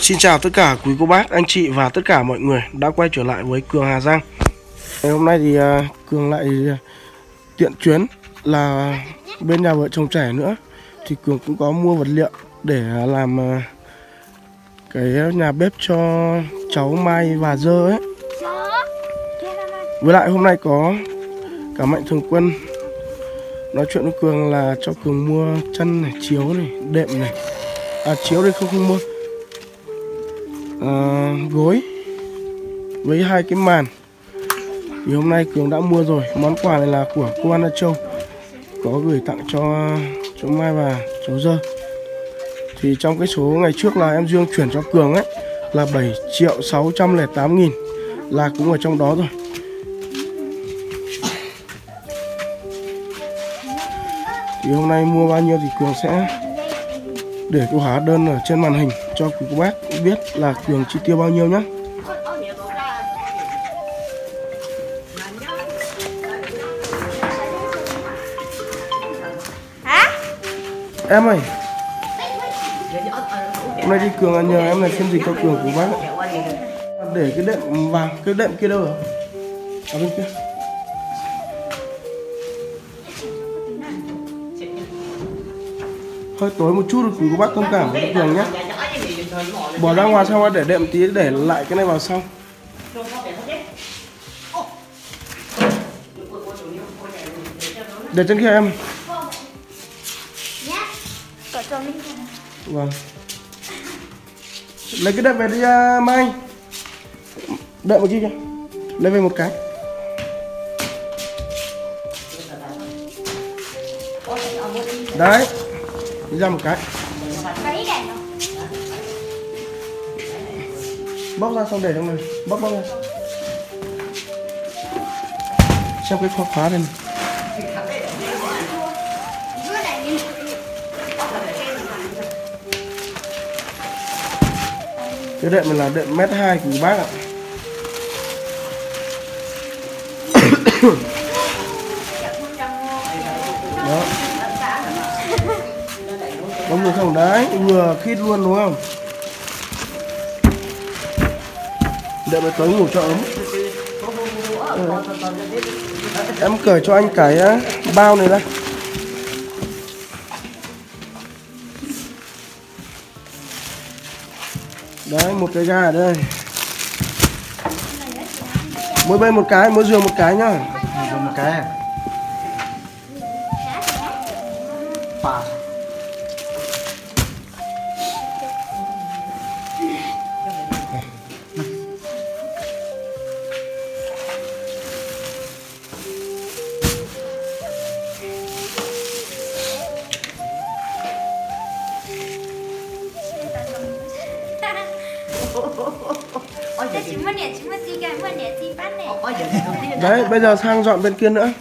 Xin chào tất cả quý cô bác, anh chị và tất cả mọi người đã quay trở lại với Cường Hà Giang. Ngày hôm nay thì Cường lại tiện chuyến là bên nhà vợ chồng trẻ nữa. Thì Cường cũng có mua vật liệu để làm cái nhà bếp cho cháu Mai và Dơ ấy. Với lại hôm nay có cả Mạnh Thường Quân nói chuyện với Cường là cho Cường mua chăn này, chiếu này, đệm này. À, chiếu đây không mua. Gối với hai cái màn. Thì hôm nay Cường đã mua rồi. Món quà này là của cô Anna Châu, có gửi tặng cho cháu Mai và cháu Dơ. Thì trong cái số ngày trước là em Dương chuyển cho Cường ấy là 7.608.000, là cũng ở trong đó rồi. Thì hôm nay mua bao nhiêu thì Cường sẽ để câu hóa đơn ở trên màn hình cho quý cô bác cũng biết là Cường chi tiêu bao nhiêu nhé. Em ơi, hôm nay đi Cường nhờ em này xem gì cho Cường của bác ấy. Để cái đệm vàng, cái đệm kia đâu rồi? Ở bên kia. Hơi tối một chút rồi quý cô bác thông cảm với Cường nhé. Bỏ ra ngoài sau để đệm tí, để lại cái này vào sau. Để trên kia em. Vâng. Lấy cái đệm về đi Mai. Đệm một chút kìa. Lấy về một cái. Đấy. Đi ra một cái. Bóc ra xong để trong này. Bóc ra. Xem cái khóa khóa này. Cái đệm này là đệm mét 2 của bác ạ. Đó. Bóng được không? Đấy, vừa khít luôn đúng không? Đệm này tối ngủ cho ấm. Em cởi cho anh cái bao này ra. Đấy, một cái ga ở đây. Mỗi bên một cái, mỗi giường một cái nhá. Một cái. Đấy, bây giờ sang dọn bên kia nữa.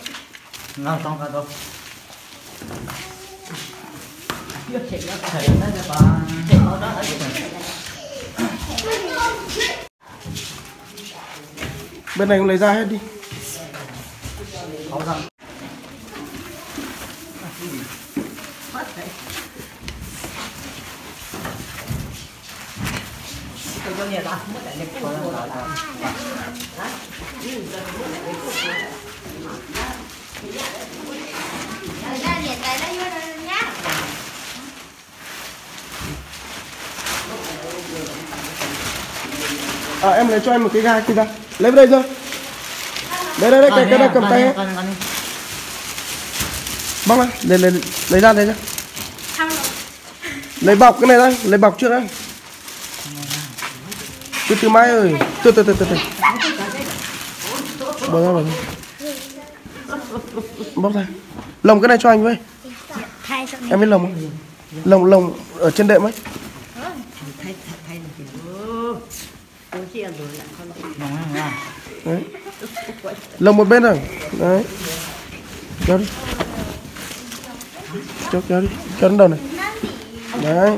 Bên này cũng lấy ra hết đi. À, em lấy cho em một cái ga kia ra. Lấy vào đây ra. Đây đây đây, cái này cầm tay ấy. Bóc ra, lấy ra đây ra. Lấy bọc cái này ra, lấy bọc trước đã. Từ Mai ơi, từ. Bỏ ra. Bóc ra. Lồng cái này cho anh với. Em biết lồng không? Lồng ở trên đệm ấy. Đấy. Lồng một bên rồi. Đấy. Kéo đi. Kéo đi. Kéo đến đầu này. Đấy.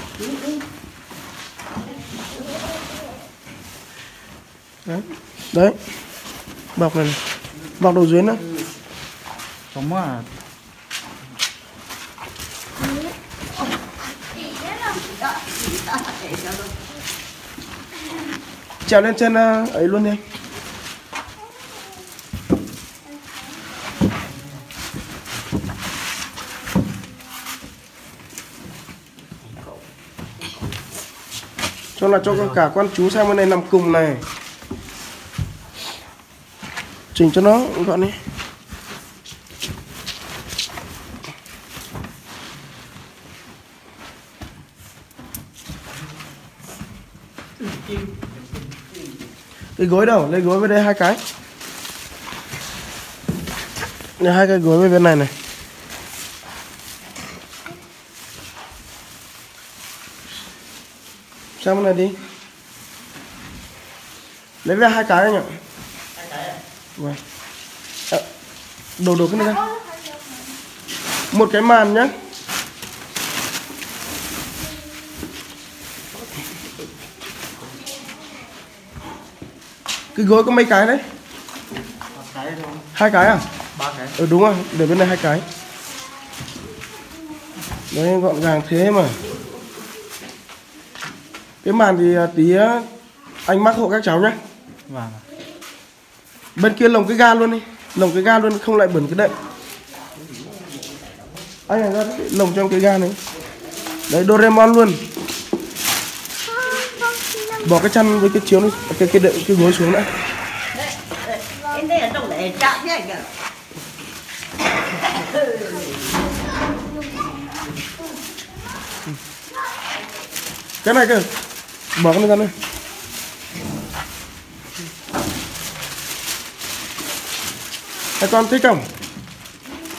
Đấy. Đấy. Bọc này. Bọc đầu dưới nữa. Sống à. Trèo lên trên ấy luôn đi. Cho là cho cả con chú sang bên này nằm cùng này. Chỉnh cho nó gọn đi. Cái gối đâu? Lấy gối với đây hai cái. Để hai cái gối với bên này này. Sang bên này đi. Lấy về hai cái anh ạ. Hai cái ạ. Vâng. Đổ cái này ra. Một cái màn nhá. Cái gối có mấy cái đấy? 3 cái thôi. 2 cái à? 3 cái. Ừ đúng rồi, để bên này 2 cái. Đấy gọn gàng thế mà. Cái màn thì tí anh mắc hộ các cháu nhé. Vâng. Bên kia lồng cái ga luôn đi. Lồng cái ga luôn không lại bẩn cái đệm. Anh này ra lồng trong cái ga này. Đấy Doraemon luôn. Bỏ cái chăn với cái chiếu này, cái gối xuống đã. Cái này kìa. Bỏ cái này ra đây. Các con thích không?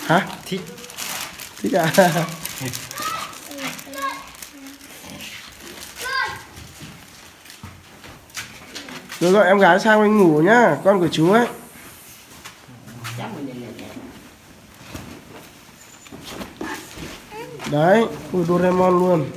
Hả? Thích. Thích à? Rồi gọi em gái sang anh ngủ nhá, con của chú ấy. Đấy, của Doraemon luôn.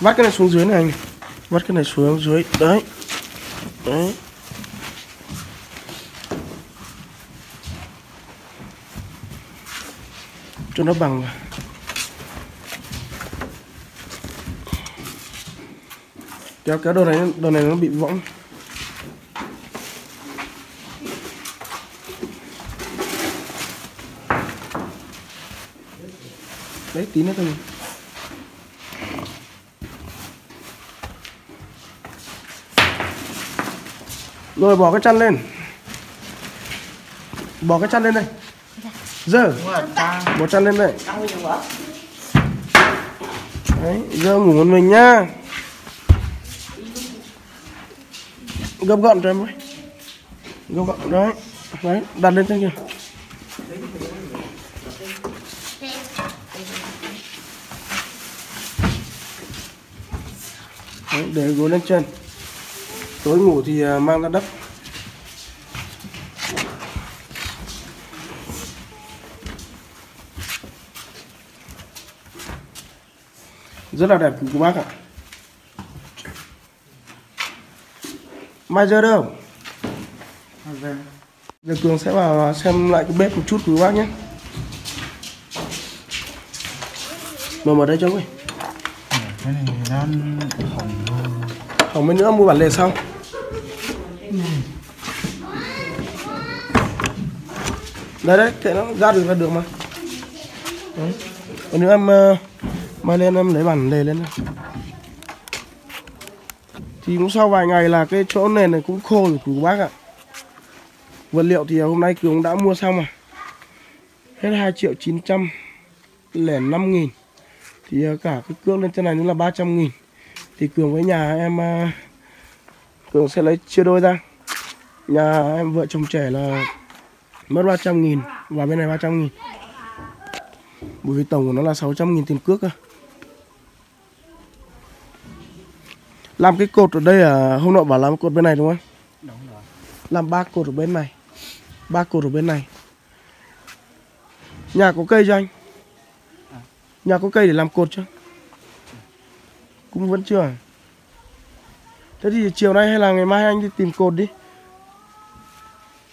Vắt cái này xuống dưới này anh. Vắt cái này xuống dưới. Đấy. Đấy. Cho nó bằng vào. Kéo kéo đồ này nó bị võng. Đấy tí nữa thôi. Rồi bỏ cái chăn lên. Bỏ cái chăn lên đây. Dơ. Bỏ chăn lên đây. Đấy, dơ ngủ một mình nhá. Gấp gọn cho em ơi. Gấp gọn đấy. Đấy, đặt lên trên kìa. Đấy, để gối lên trên. Tối ngủ thì mang ra đất. Rất là đẹp của bác ạ. Mai Dơ đâu? Giờ Cường sẽ vào xem lại cái bếp một chút của bác nhé. Mở đây cho ơi. Cái này đang hỏng mấy nữa mua bản lề sau. Đấy đấy, thế nó ra được mà. Đấy. Còn nữa em mai lên em lấy bản đề lên. Thì cũng sau vài ngày là cái chỗ nền này cũng khô rồi của bác ạ. Vật liệu thì hôm nay Cường đã mua xong à. Hết 2.905.000. Thì cả cái cước lên trên này nữa là 300.000. Thì Cường với nhà em, Cường sẽ lấy chia đôi ra. Nhà em vợ chồng trẻ là mất 300.000 và bên này 300.000. Bởi vì tổng của nó là 600.000 tiền cước cơ. Làm cái cột ở đây à, hôm nọ bảo làm cột bên này đúng không? Đúng rồi. Làm 3 cột ở bên này, 3 cột ở bên này. Nhà có cây cho anh? Nhà có cây để làm cột chứ? Cũng vẫn chưa à? Thế thì chiều nay hay là ngày mai anh đi tìm cột đi.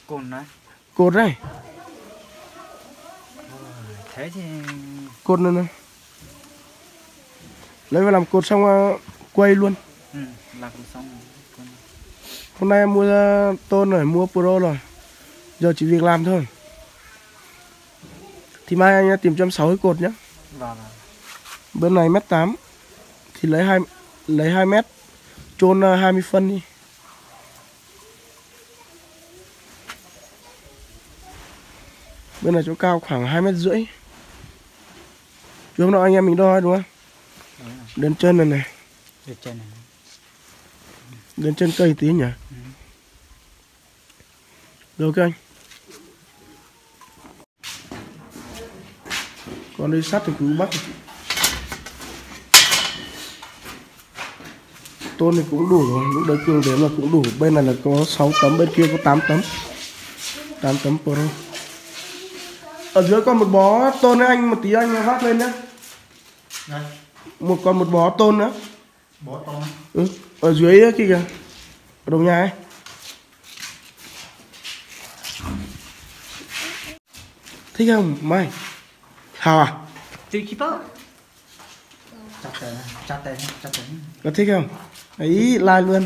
Cột này? Cột này. Thế thì... Cột này này. Lấy về làm cột xong quay luôn. Ừ, làm xong rồi. Hôm nay em mua tôn rồi, mua pro rồi. Giờ chỉ việc làm thôi. Thì mai anh tìm cho em 6 cái cột nhé. Vâng. Bên này 1m8 thì lấy 2m chôn 20 phân đi. Bên này chỗ cao khoảng 2,5 m. Chứ hôm nọ anh em mình đo đúng không? Đúng rồi. Đến chân này này. Đến chân này. Đến chân cây tí nhỉ? Ừ. Được anh. Còn đây sắt thì cứ bắt. Tôn thì cũng đủ rồi, lúc đấy Cường đếm là cũng đủ. Bên này là có 6 tấm, bên kia có 8 tấm. 8 tấm pro. Ở dưới còn một bó tôn đấy anh, một tí anh vác lên nhé. Một còn một bó tôn nữa. Bó tôn. Ừ, ở dưới kia kìa. Ở đầu nhà ấy. Thích không Mai? Hào à? Thích chứ bác. Chặt tên. Có thích không? Ấy, like luôn.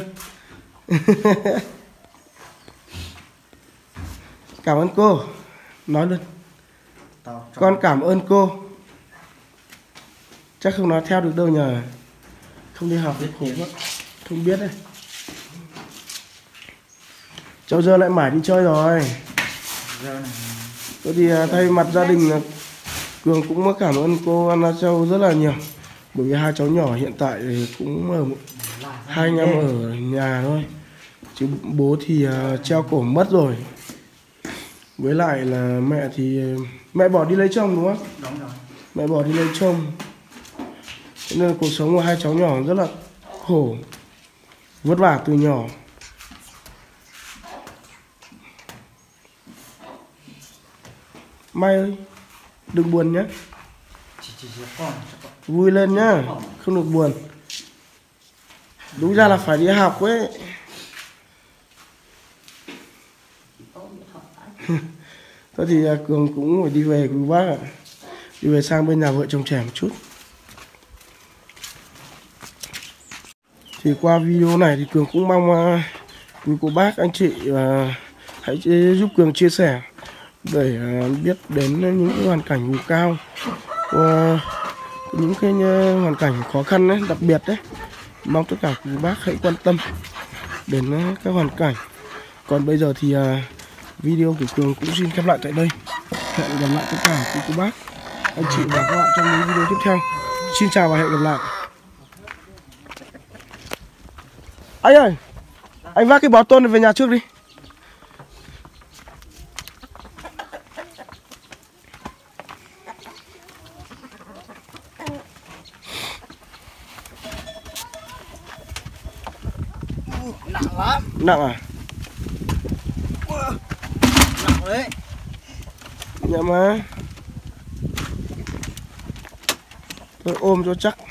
Cảm ơn cô. Nói luôn. Con cảm ơn cô. Chắc không nói theo được đâu nhờ. Không đi học khổ quá. Không biết đấy. Cháu giờ lại mãi đi chơi rồi. Tôi thì thay mặt gia đình Cường cũng cảm ơn cô Anna Châu rất là nhiều. Bởi vì hai cháu nhỏ hiện tại cũng ở hai anh em ở nhà thôi. Chứ bố thì treo cổ mất rồi. Với lại là mẹ thì... Mẹ bỏ đi lấy chồng đúng không? Đúng rồi. Mẹ bỏ đi lấy chồng. Thế nên cuộc sống của hai cháu nhỏ rất là khổ. Vất vả từ nhỏ. Mai ơi, đừng buồn nhé. Vui lên nhá, không được buồn. Đúng ra là phải đi học ấy. Thôi thì Cường cũng phải đi về cùng bác ạ. Đi về sang bên nhà vợ chồng trẻ một chút. Thì qua video này thì Cường cũng mong quý cô bác, anh chị hãy giúp Cường chia sẻ để biết đến những hoàn cảnh vùng cao, những cái hoàn cảnh khó khăn đấy, đặc biệt đấy. Mong tất cả quý bác hãy quan tâm đến các hoàn cảnh. Còn bây giờ thì video của Cường cũng xin khép lại tại đây. Hẹn gặp lại tất cả quý cô bác, anh chị và các bạn trong những video tiếp theo. Xin chào và hẹn gặp lại. Anh ơi, anh vác cái bó tôn này về nhà trước đi. Nặng lắm. Nặng à? Nặng đấy. Nhẹ mà. Tôi ôm cho chắc.